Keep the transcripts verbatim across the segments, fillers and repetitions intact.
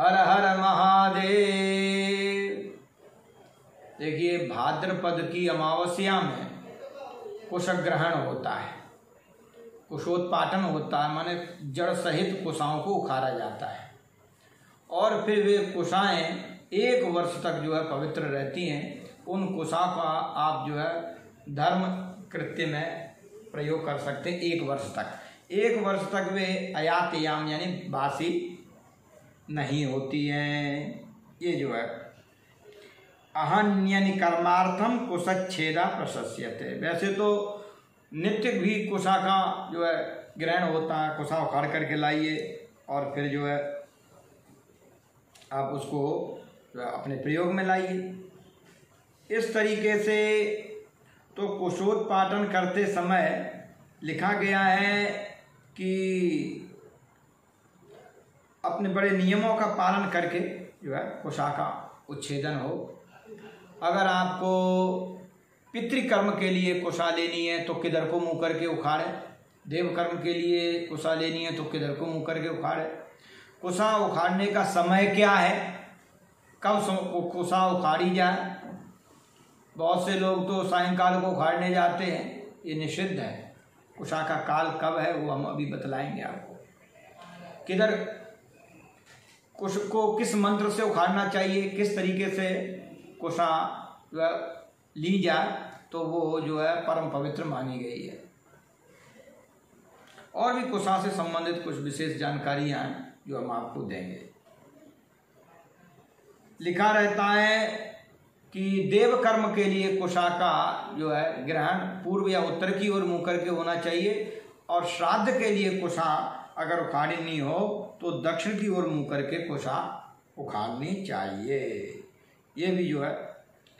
हर हर महादेव। देखिए भाद्रपद की अमावस्या में कुशग्रहण होता है, कुशोत्पाटन होता है, माने जड़ सहित कुशाओं को उखाड़ा जाता है और फिर वे कुशाएँ एक वर्ष तक जो है पवित्र रहती हैं। उन कुशा का आप जो है धर्म कृत्य में प्रयोग कर सकते हैं। एक वर्ष तक एक वर्ष तक वे अयातयाम यानी बासी नहीं होती हैं। ये जो है अहन्यनि कर्मार्थम कुशच्छेदा प्रशस्यते। वैसे तो नित्य भी कुशा का जो है ग्रहण होता है, कुशा उखाड़ करके लाइए और फिर जो है आप उसको अपने प्रयोग में लाइए इस तरीके से। तो कुशोत्पाटन करते समय लिखा गया है कि अपने बड़े नियमों का पालन करके जो है कुशा का उच्छेदन हो। अगर आपको पितृकर्म के लिए कुशा लेनी है तो किधर को मुँह करके उखाड़े, देवकर्म के लिए कुशा लेनी है तो किधर को मुँह करके उखाड़े। कुशा उखाड़ने का समय क्या है, कब कुशा उखाड़ी जाए। बहुत से लोग तो सायंकाल को उखाड़ने जाते हैं, ये निषिद्ध है। कुशा का काल कब है वो हम अभी बतलाएंगे आपको। किधर कुश को किस मंत्र से उखाड़ना चाहिए, किस तरीके से कुशा ली जाए तो वो जो है परम पवित्र मानी गई है। और भी कुशा से संबंधित कुछ विशेष जानकारियाँ हैं जो हम आपको देंगे। लिखा रहता है कि देव कर्म के लिए कुशा का जो है ग्रहण पूर्व या उत्तर की ओर मुँह करके होना चाहिए और श्राद्ध के लिए कुशा अगर उखाड़नी हो तो दक्षिण की ओर मुँह करके कुशा उखाड़नी चाहिए। ये भी जो है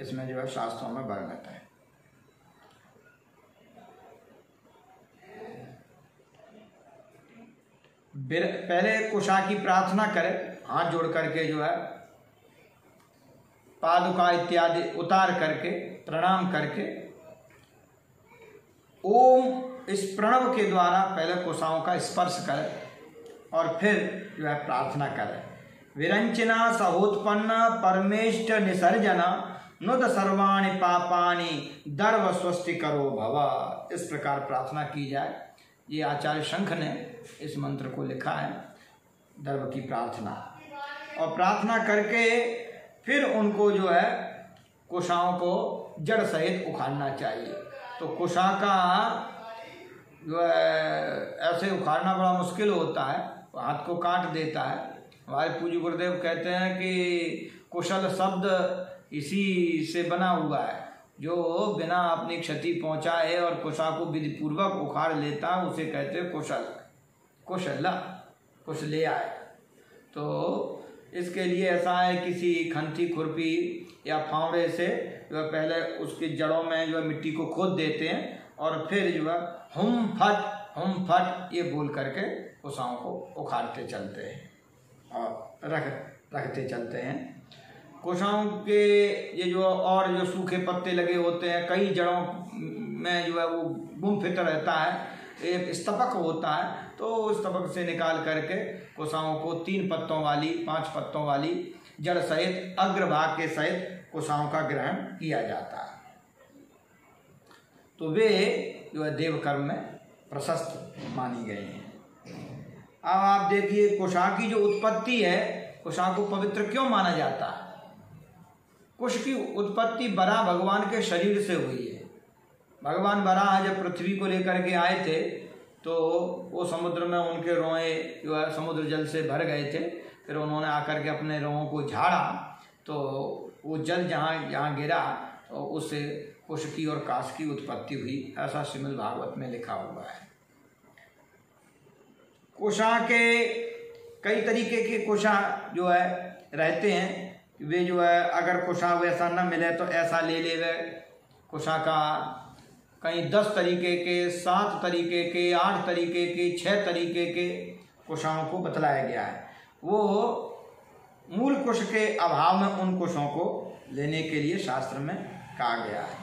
इसमें जो है शास्त्रों में वर्णित है। पहले कुशा की प्रार्थना करें, हाथ जोड़ करके जो है पादुका इत्यादि उतार करके प्रणाम करके ओम इस प्रणव के द्वारा पहले कुशाओं का स्पर्श करें और फिर जो है प्रार्थना करें। विरंचना सहोत्पन्न परमेष्ट निसर्जना नुद सर्वाणि पापानि दर्भ स्वस्ति करो भव। इस प्रकार प्रार्थना की जाए। ये आचार्य शंख ने इस मंत्र को लिखा है, दर्भ की प्रार्थना। और प्रार्थना करके फिर उनको जो है कुशाओं को जड़ सहित उखाड़ना चाहिए। तो कुशा का जो है ऐसे उखाड़ना बड़ा मुश्किल होता है, हाथ को काट देता है। हमारे पूज्य गुरुदेव कहते हैं कि कुशल शब्द इसी से बना हुआ है, जो बिना अपनी क्षति पहुंचाए और कुशा को विधिपूर्वक उखाड़ लेता उसे कहते हैं कुशल। कुशला कुश ले आए। तो इसके लिए ऐसा है किसी खंती खुरपी या फावड़े से जो पहले उसके जड़ों में जो है मिट्टी को खोद देते हैं और फिर जो है हुम फट हुम फट ये बोल करके कुशाओं को उखाड़ते चलते हैं और रख रखते चलते हैं। कुशाओं के ये जो और जो सूखे पत्ते लगे होते हैं, कई जड़ों में जो है वो गुम फितर रहता है, एक स्तपक होता है, तो उस स्तपक से निकाल करके कुशाओं को तीन पत्तों वाली पांच पत्तों वाली जड़ सहित अग्रभाग के सहित कुशाओं का ग्रहण किया जाता है। तो वे जो है देवकर्म में प्रशस्त मानी गई हैं। अब आप देखिए कुशा की जो उत्पत्ति है, कुशा को पवित्र क्यों माना जाता है। कुश की उत्पत्ति बराह भगवान के शरीर से हुई है। भगवान बराह जब पृथ्वी को लेकर के आए थे तो वो समुद्र में उनके रोए जो है समुद्र जल से भर गए थे। फिर उन्होंने आकर के अपने रोहों को झाड़ा तो वो जल जहाँ जहाँ गिरा तो उससे कुश की और काश की उत्पत्ति हुई, ऐसा श्रीमद् भागवत में लिखा हुआ है। कुशा के कई तरीके के कुशा जो है रहते हैं। वे जो है अगर कुशा वैसा न मिले तो ऐसा ले ले। वे कुशा का कहीं दस तरीके के, सात तरीके के, आठ तरीके के, छः तरीके के कुशाओं को बतलाया गया है। वो मूल कुश के अभाव में उन कुशों को लेने के लिए शास्त्र में कहा गया है।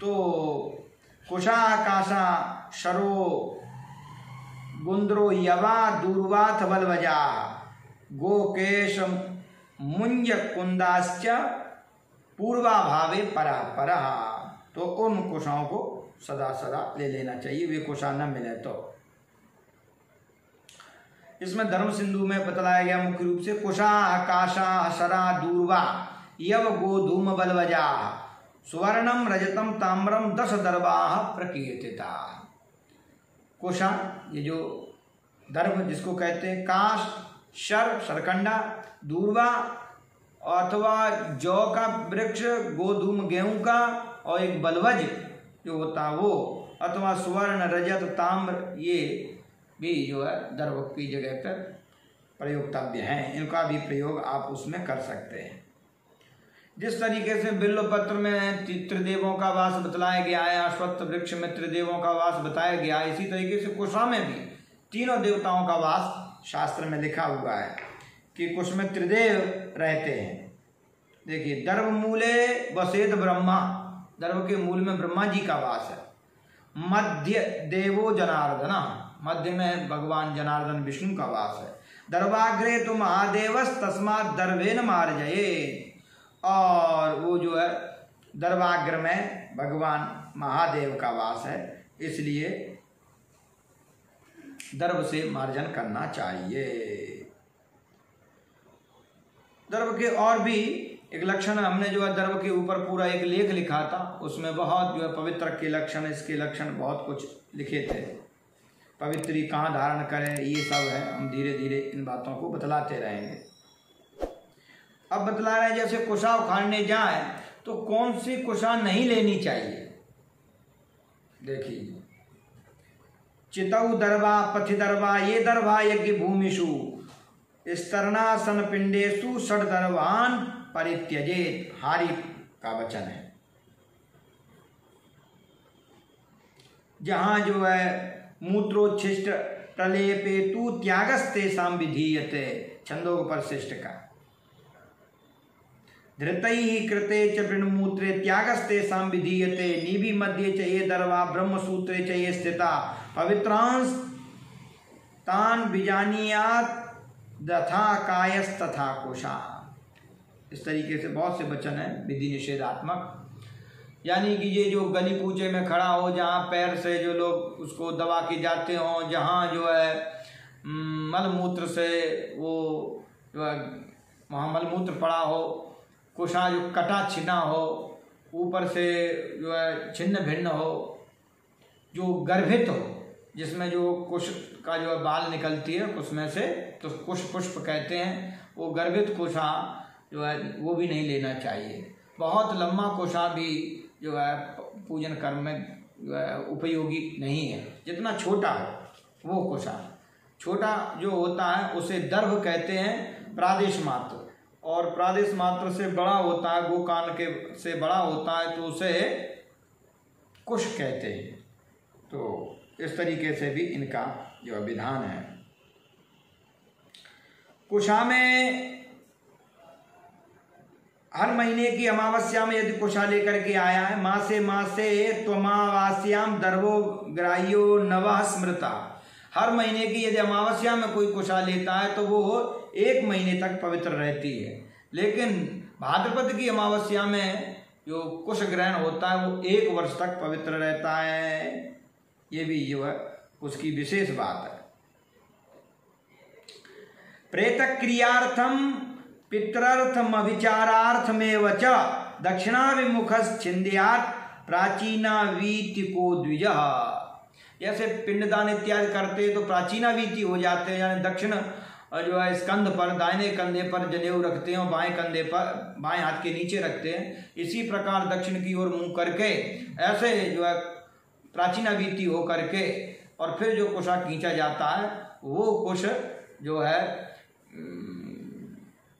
तो कुशा काशा शरो गुंद्रो यवा दूर्वाथ बलवजा गोकेश मुंज कुंदाश्च पूर्वाभावे परापरा। तो उन कुशाओं को सदा सदा ले लेना चाहिए, वे कुशा न मिले तो। इसमें धर्म सिंधु में बतलाया गया मुख्य रूप से कुशा आकाशा अशरा दूर्वा यव गोधूम बलवजा सुवर्णम रजतम ताम्रम दश दर्वाह प्रकीर्तिता। कुशा ये जो दर्भ जिसको कहते हैं, काश शर सरकंडा, दूर्वा अथवा जौ का वृक्ष, गोधूम गेहूं का, और एक बलवज जो होता वो, अथवा सुवर्ण रजत ताम्र, ये भी जो है दर्भ की जगह पर प्रयोगतव्य हैं। इनका भी प्रयोग आप उसमें कर सकते हैं। जिस तरीके से बिल्व पत्र में त्रिदेवों का वास बतलाया गया है, अश्वत्थ वृक्ष में त्रिदेवों का वास बताया गया है, इसी तरीके से कुशा में भी तीनों देवताओं का वास शास्त्र में लिखा हुआ है कि कुश में त्रिदेव रहते हैं। देखिए, दर्भ मूले वसेद ब्रह्मा, दर्भ के मूल में ब्रह्मा जी का वास है। मध्य देवो जनार्दना, मध्य में भगवान जनार्दन विष्णु का वास है। दर्भाग्रे तो महादेवस तस्मात् दर्भेन मार्जये, और वो जो है दर्भाग्र में भगवान महादेव का वास है, इसलिए दर्भ से मार्जन करना चाहिए। दर्भ के और भी एक लक्षण, हमने जो है दर्भ के ऊपर पूरा एक लेख लिखा था, उसमें बहुत जो है पवित्र के लक्षण, इसके लक्षण बहुत कुछ लिखे थे, पवित्री कहाँ धारण करें, ये सब है। हम धीरे धीरे इन बातों को बतलाते रहेंगे। अब बतला रहे हैं जैसे कुशा उखाड़ने जाए तो कौन सी कुशा नहीं लेनी चाहिए। देखिए, चितऊ दर्भा पथि दर्भा ये दर्भा यज्ञ भूमिषु स्तरणासन पिंडेशु षड दर्भान परित्यजेत, हारी का वचन है। जहाँ जो है मूत्रोच्छिष्ट प्रलेपे तू त्यागस्ते साम विधीयते, छंदोपनिषद शिष्ट का। धृतैः कृते च वृणमूत्रे त्यागस्ते साम विधीयते, नीबी मध्ये च ये दर्वा ब्रह्मसूत्रे च ये स्थिता, पवित्रांस तान विजानीयात तथा कायस्तथा कुशा। इस तरीके से बहुत से वचन है विधि निषेधात्मक, यानी कि ये जो गली कूचे में खड़ा हो, जहाँ पैर से जो लोग उसको दबा के जाते हों, जहाँ जो है मलमूत्र से वो जो है वहाँ मलमूत्र पड़ा हो, कुशा जो कटा छिना हो, ऊपर से जो है छिन्न भिन्न हो, जो गर्भित हो, जिसमें जो कुश का जो है बाल निकलती है उसमें से, तो कुश पुष्प कहते हैं, वो गर्भित कुशा जो है वो भी नहीं लेना चाहिए। बहुत लम्बा कुशा भी जो है पूजन कर्म में उपयोगी नहीं है। जितना छोटा हो वो कोशा, छोटा जो होता है उसे दर्भ कहते हैं, प्रादेश मात्र, और प्रादेश मात्र से बड़ा होता है, गोकान के से बड़ा होता है, तो उसे कुश कहते हैं। तो इस तरीके से भी इनका जो विधान है। कुशा में हर महीने की अमावस्या में यदि कुशा लेकर के आया है, मासे मासे त्वमावास्याम दर्भो ग्राह्यो नवः स्मृता, हर महीने की यदि अमावस्या में कोई कुशा लेता है तो वो एक महीने तक पवित्र रहती है। लेकिन भाद्रपद की अमावस्या में जो कुश ग्रहण होता है वो एक वर्ष तक पवित्र रहता है। ये भी जो है उसकी विशेष बात है। प्रेत क्रियार्थम पितरर्थमभिचारार्थमेव च दक्षिणाभिमुखश्छिन्द्यात् प्राचीनावीतिको द्विजः। जैसे पिंडदान इत्यादि करते तो प्राचीनावीति हो जाते हैं, यानी दक्षिण जो है स्कंध पर, दाहिने कंधे पर जनेऊ रखते हैं और बाएं कंधे पर, बाएं हाथ के नीचे रखते हैं। इसी प्रकार दक्षिण की ओर मुंह करके ऐसे जो है प्राचीनावीति हो करके, और फिर जो कुशा खींचा जाता है वो कुश जो है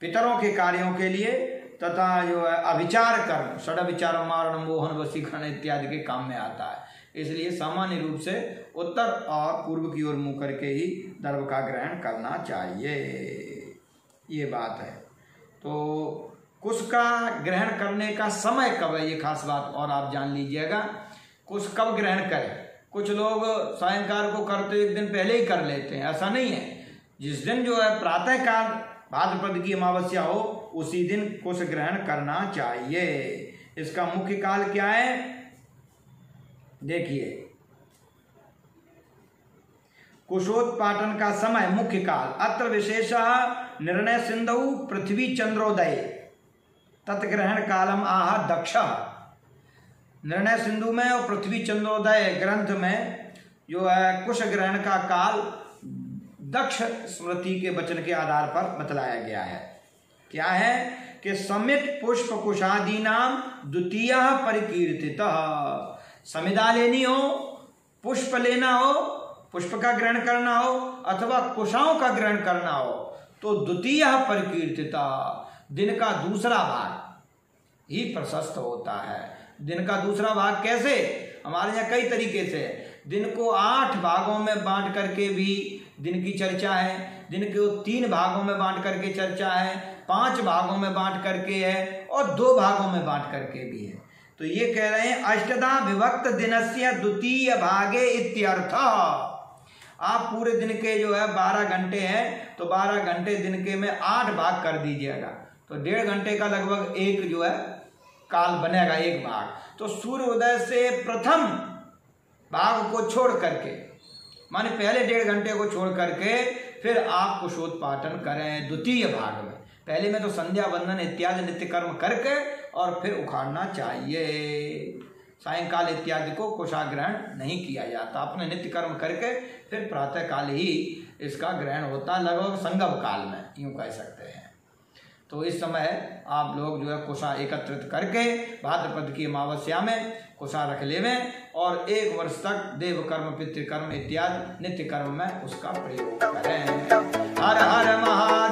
पितरों के कार्यों के लिए तथा जो है अभिचार कर्म, षड विचार मारण मोहन वशीकरण इत्यादि के काम में आता है। इसलिए सामान्य रूप से उत्तर और पूर्व की ओर मुँह करके ही दर्भ का ग्रहण करना चाहिए, ये बात है। तो कुश का ग्रहण करने का समय कब है, ये खास बात और आप जान लीजिएगा। कुश कब ग्रहण करें, कुछ लोग सायंकाल को करते, एक दिन पहले ही कर लेते हैं, ऐसा नहीं है। जिस दिन जो है प्रातःकाल भाद्रपद की अमावस्या हो उसी दिन कुश ग्रहण करना चाहिए। इसका मुख्य काल क्या है, देखिए कुशोत्पाटन का समय मुख्य काल। अत्र विशेषः निर्णय सिंधु पृथ्वी चंद्रोदय तत्ग्रहण कालम आह दक्ष। निर्णय सिंधु में और पृथ्वी चंद्रोदय ग्रंथ में जो है कुश ग्रहण का काल दक्ष स्मृति के वचन के आधार पर बतलाया गया है। क्या है कि समित पुष्प कुशादी नाम द्वितीय परिकीर्तित। समिदा लेनी हो, पुष्प लेना हो, पुष्प का ग्रहण करना हो अथवा कुशाओं का ग्रहण करना हो तो द्वितीय परिकीर्तित दिन का दूसरा भाग ही प्रशस्त होता है। दिन का दूसरा भाग कैसे, हमारे यहाँ कई तरीके से दिन को आठ भागों में बांट करके भी दिन की चर्चा है, दिन को तीन भागों में बांट करके चर्चा है, पांच भागों में बांट करके है और दो भागों में बांट करके भी है। तो ये कह रहे हैं अष्टदा विभक्त दिनस्य द्वितीय भागे इत्यर्थ। आप पूरे दिन के जो है बारह घंटे हैं तो बारह घंटे दिन के में आठ भाग कर दीजिएगा तो डेढ़ घंटे का लगभग एक जो है काल बनेगा, एक भाग। तो सूर्योदय से प्रथम भाग को छोड़ करके माने पहले डेढ़ घंटे को छोड़ करके फिर आप कुशोत्पाटन करें द्वितीय भाग में। पहले में तो संध्या बंधन इत्यादि नित्य कर्म करके और फिर उखाड़ना चाहिए। सायंकाल इत्यादि को कोषाग्रहण नहीं किया जाता, अपने नित्य कर्म करके फिर प्रातः काल ही इसका ग्रहण होता, लगभग संगम काल में यूं कह सकते हैं। तो इस समय आप लोग जो है कोषा एकत्रित करके भाद्रपद की अमावस्या में कोषा रख लेवें और एक वर्ष तक देव कर्म पितृकर्म इत्यादि नित्य कर्म में उसका प्रयोग करें। हर हर महा